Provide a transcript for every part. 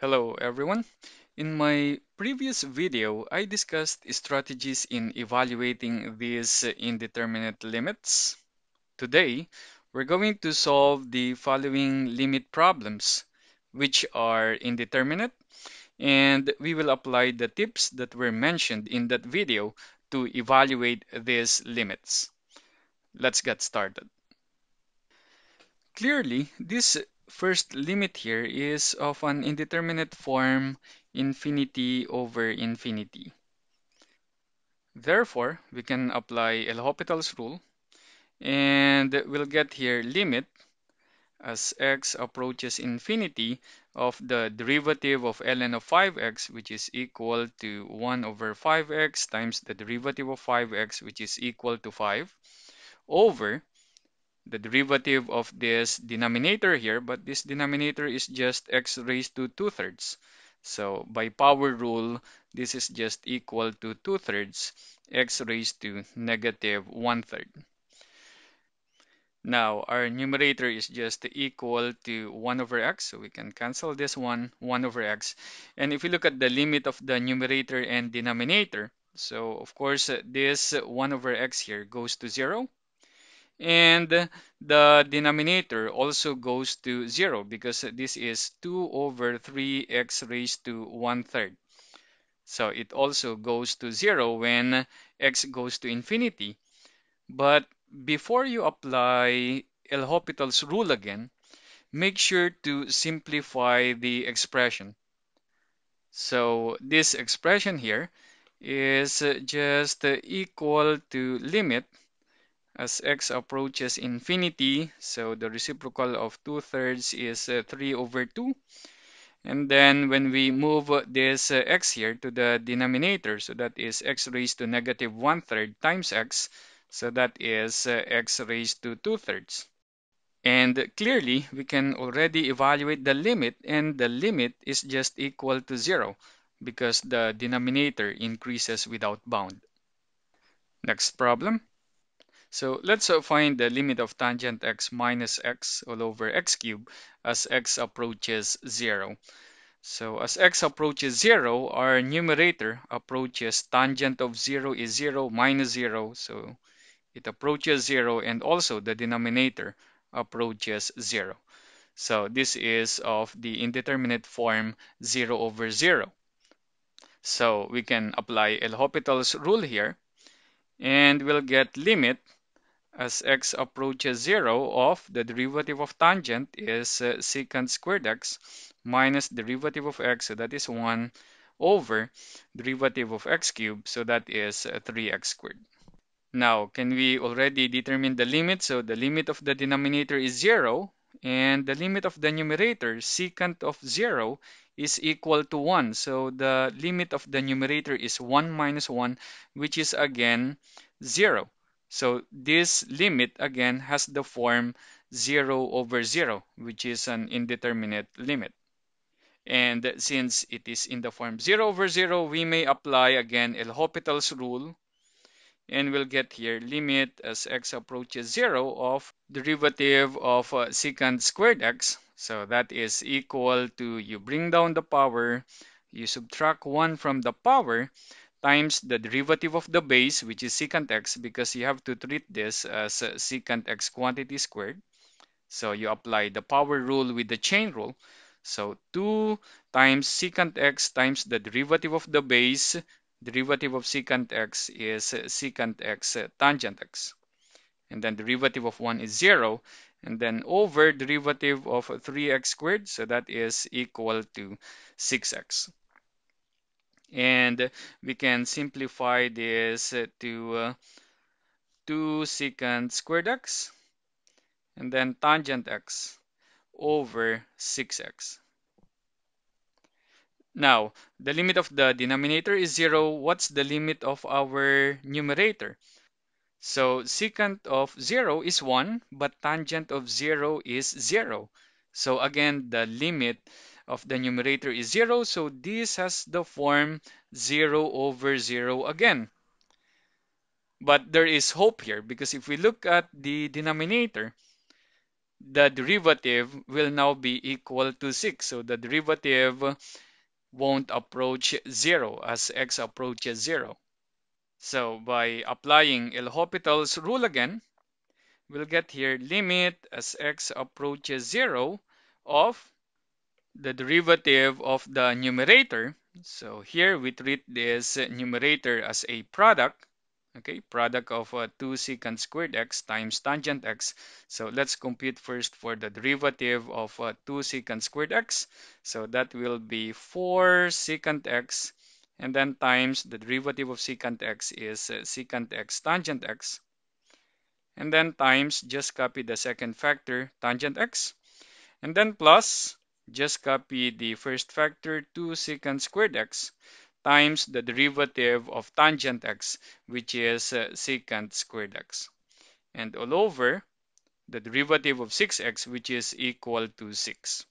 Hello everyone. In my previous video, I discussed strategies in evaluating these indeterminate limits. Today, we're going to solve the following limit problems, which are indeterminate, and we will apply the tips that were mentioned in that video to evaluate these limits. Let's get started. Clearly, this first limit here is of an indeterminate form infinity over infinity. Therefore, we can apply L'Hôpital's rule and we'll get here limit as x approaches infinity of the derivative of ln of 5x, which is equal to 1 over 5x times the derivative of 5x, which is equal to 5, over the derivative of this denominator here, but this denominator is just x raised to 2/3. So by power rule, this is just equal to 2/3 x raised to negative 1/3. Now our numerator is just equal to 1 over x, so we can cancel this one, 1 over x. And if we look at the limit of the numerator and denominator, so of course this 1 over x here goes to 0. And the denominator also goes to 0 because this is 2 over 3x raised to 1/3. So it also goes to 0 when x goes to infinity. But before you apply L'Hôpital's rule again, make sure to simplify the expression. So this expression here is just equal to limit as x approaches infinity, so the reciprocal of 2/3 is 3 over 2. And then when we move this x here to the denominator, so that is x raised to negative 1/3 times x, so that is x raised to 2/3. And clearly, we can already evaluate the limit, and the limit is just equal to 0 because the denominator increases without bound. Next problem. So let's find the limit of tangent x minus x all over x cubed as x approaches 0. So as x approaches 0, our numerator approaches tangent of 0 is 0 minus 0. So it approaches 0 and also the denominator approaches 0. So this is of the indeterminate form 0 over 0. So we can apply L'Hôpital's rule here and we'll get limit as x approaches 0 of the derivative of tangent is secant squared x minus derivative of x, so that is 1, over derivative of x cubed, so that is 3x squared. Now, can we already determine the limit? So the limit of the denominator is 0, and the limit of the numerator, secant of 0, is equal to 1. So the limit of the numerator is 1 minus 1, which is again 0. So this limit again has the form 0 over 0, which is an indeterminate limit. And since it is in the form 0 over 0, we may apply again L'Hôpital's rule. And we'll get here limit as x approaches 0 of derivative of secant squared x. So that is equal to, you bring down the power, you subtract 1 from the power, times the derivative of the base, which is secant x, because you have to treat this as secant x quantity squared. So you apply the power rule with the chain rule. So 2 times secant x times the derivative of the base, derivative of secant x is secant x tangent x. And then derivative of 1 is 0. And then over derivative of 3x squared, so that is equal to 6x. And we can simplify this to 2 secant squared x and then tangent x over 6x. Now, the limit of the denominator is 0. What's the limit of our numerator? So secant of 0 is 1, but tangent of 0 is 0. So again, the limit of the numerator is 0, so this has the form 0 over 0 again. But there is hope here, because if we look at the denominator, the derivative will now be equal to 6. So the derivative won't approach 0 as x approaches 0. So by applying L'Hôpital's rule again, we'll get here limit as x approaches 0 of the derivative of the numerator. So here we treat this numerator as a product, okay, product of 2 secant squared x times tangent x. So let's compute first for the derivative of 2 secant squared x. So that will be 4 secant x, and then times the derivative of secant x is secant x tangent x, and then times, just copy the second factor, tangent x, and then plus, just copy the first factor, 2 secant squared x, times the derivative of tangent x, which is secant squared x, and all over the derivative of 6x, which is equal to 6.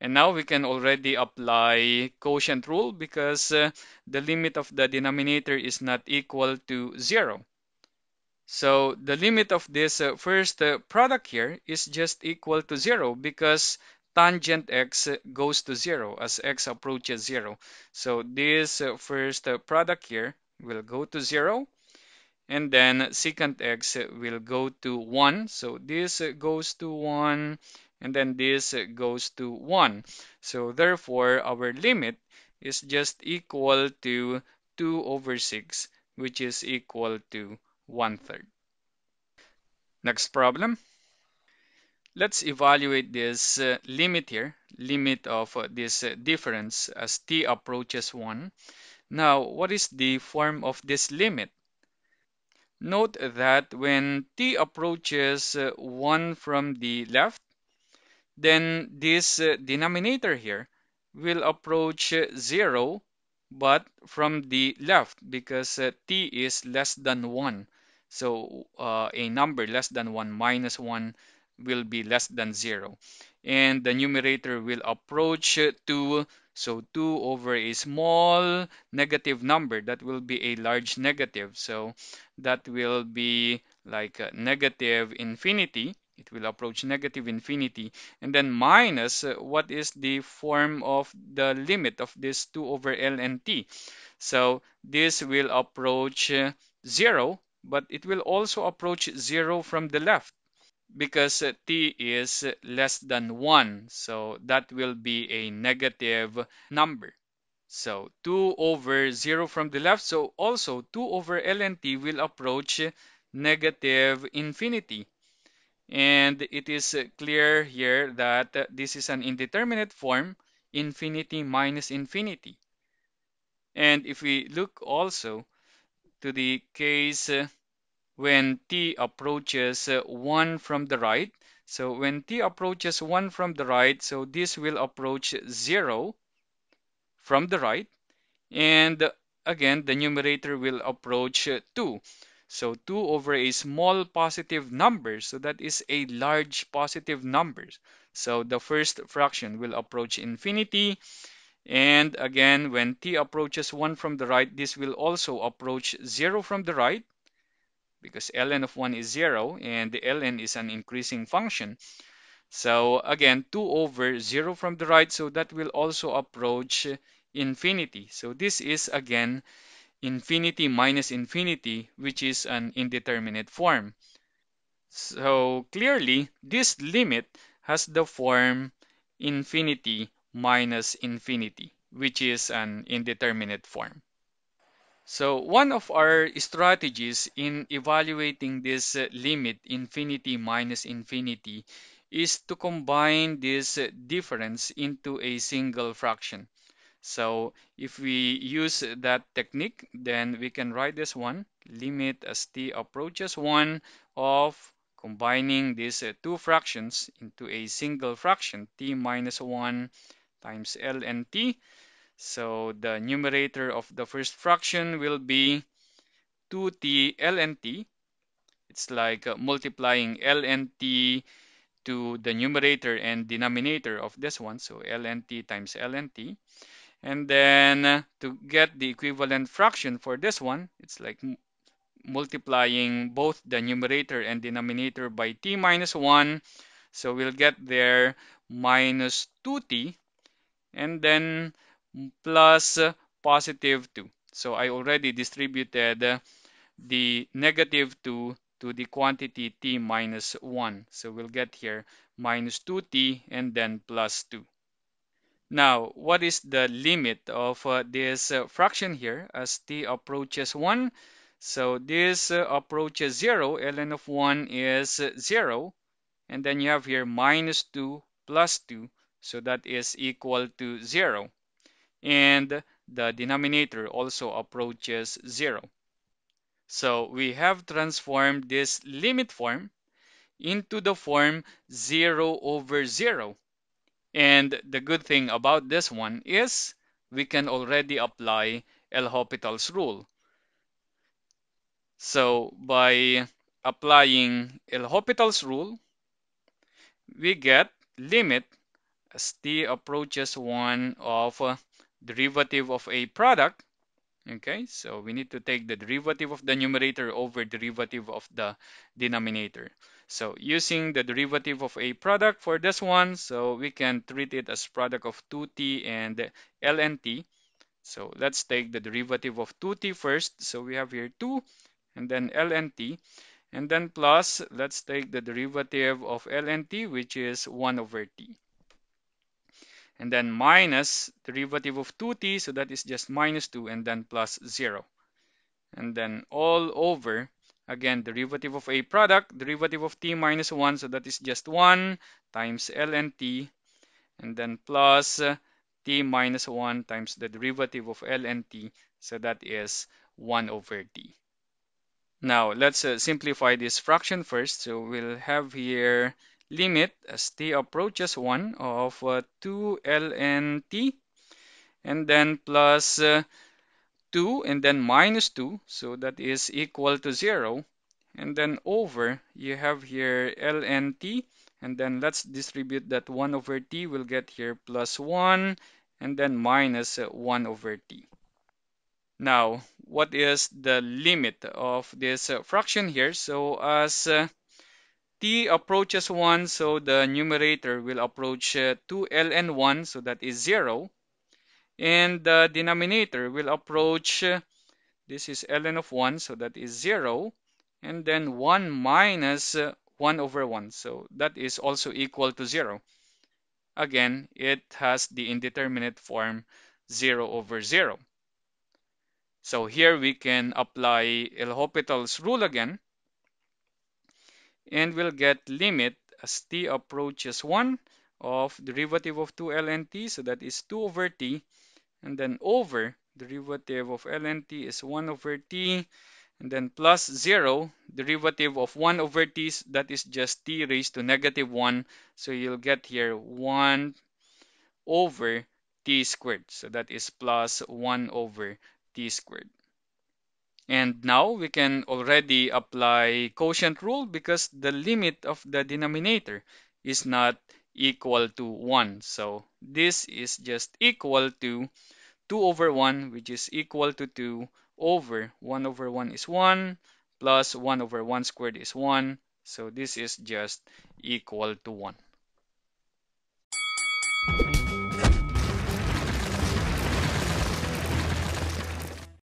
And now we can already apply quotient rule, because the limit of the denominator is not equal to 0. So the limit of this first product here is just equal to 0, because tangent x goes to 0 as x approaches 0. So this first product here will go to 0, and then secant x will go to 1. So this goes to 1, and then this goes to 1. So therefore, our limit is just equal to 2 over 6, which is equal to 1/3. Next problem. Let's evaluate this limit here, limit of this difference as t approaches 1. Now, what is the form of this limit? Note that when t approaches 1 from the left, then this denominator here will approach 0, but from the left, because t is less than 1. So a number less than 1 minus 1 will be less than 0, and the numerator will approach 2. So 2 over a small negative number, that will be a large negative, so that will be like negative infinity. It will approach negative infinity, and then minus what is the form of the limit of this 2 over L and t. So this will approach 0, but it will also approach 0 from the left, because t is less than 1, so that will be a negative number. So 2 over 0 from the left, so also 2 over L and t will approach negative infinity. And it is clear here that this is an indeterminate form, infinity minus infinity. And if we look also to the case when t approaches 1 from the right, so when t approaches 1 from the right, so this will approach 0 from the right, and again the numerator will approach 2. So 2 over a small positive number, so that is a large positive number, so the first fraction will approach infinity. And again, when t approaches 1 from the right, this will also approach 0 from the right, because ln of 1 is 0, and the ln is an increasing function. So again, 2 over 0 from the right, so that will also approach infinity. So this is again infinity minus infinity, which is an indeterminate form. So clearly, this limit has the form infinity minus infinity, which is an indeterminate form. So one of our strategies in evaluating this limit, infinity minus infinity, is to combine this difference into a single fraction. So if we use that technique, then we can write this one, limit as t approaches 1 of combining these two fractions into a single fraction, t minus 1 times L and t. So the numerator of the first fraction will be 2t ln t. It's like multiplying ln t to the numerator and denominator of this one. So ln t times ln t. And then to get the equivalent fraction for this one, it's like multiplying both the numerator and denominator by t minus 1. So we'll get there minus 2t and then plus positive 2. So I already distributed the negative 2 to the quantity t minus 1. So we'll get here minus 2t and then plus 2. Now, what is the limit of this fraction here as t approaches 1? So this approaches 0. Ln of 1 is 0. And then you have here minus 2 plus 2. So that is equal to 0. And the denominator also approaches 0. So we have transformed this limit form into the form 0 over 0. And the good thing about this one is we can already apply L'Hôpital's rule. So by applying L'Hôpital's rule, we get limit as t approaches 1 of derivative of a product. Okay, so we need to take the derivative of the numerator over derivative of the denominator. So using the derivative of a product for this one, so we can treat it as product of 2t and ln t. So let's take the derivative of 2t first. So we have here 2 and then ln t. And then plus, let's take the derivative of ln t, which is 1 over t. And then minus derivative of 2t, so that is just minus 2, and then plus 0. And then all over, again, derivative of a product, derivative of t minus 1, so that is just 1 times ln t, and then plus t minus 1 times the derivative of ln t, so that is 1 over t. Now, let's simplify this fraction first. So we'll have here limit as t approaches 1 of 2 ln t and then plus 2 and then minus 2, so that is equal to 0, and then over you have here ln t, and then let's distribute that 1 over t. We'll get here plus 1 and then minus 1 over t. Now, what is the limit of this fraction here? So as t approaches 1, so the numerator will approach 2 ln 1, so that is 0. And the denominator will approach, this is ln of 1, so that is 0. And then 1 minus 1 over 1, so that is also equal to 0. Again, it has the indeterminate form 0 over 0. So here we can apply L'Hôpital's rule again. And we'll get limit as t approaches 1 of derivative of 2 ln t, so that is 2 over t, and then over derivative of ln t is 1 over t, and then plus 0 derivative of 1 over t, so that is just t raised to negative 1, so you'll get here 1 over t squared, so that is plus 1 over t squared. And now we can already apply quotient rule because the limit of the denominator is not equal to 1. So this is just equal to 2 over 1, which is equal to 2 over 1 over 1 is 1, plus 1 over 1 squared is 1. So this is just equal to 1.